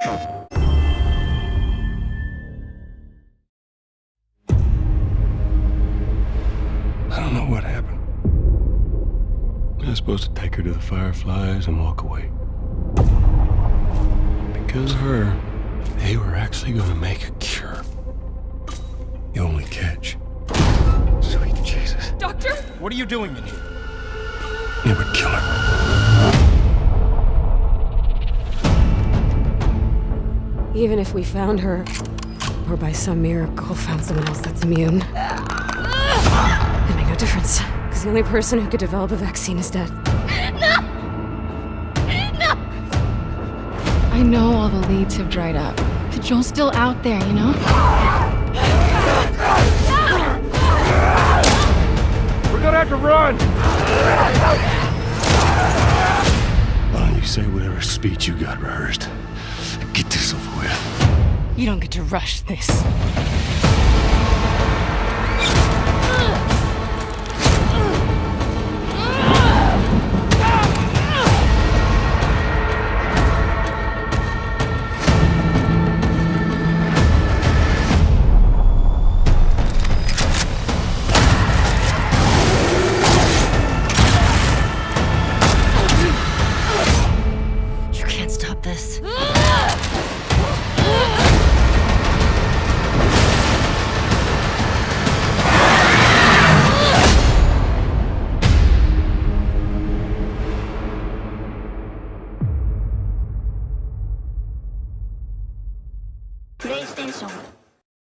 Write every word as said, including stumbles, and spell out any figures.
I don't know what happened. I was supposed to take her to the Fireflies and walk away. Because of her, they were actually going to make a cure. The only catch. Sweet Jesus. Doctor? What are you doing in here? It would kill her. Even if we found her, or by some miracle found someone else that's immune, it made no difference, because the only person who could develop a vaccine is dead. No! No! I know all the leads have dried up, but Joel's still out there, you know? We're gonna have to run! Why don't you say whatever speech you got rehearsed? Get this over with. You don't get to rush this.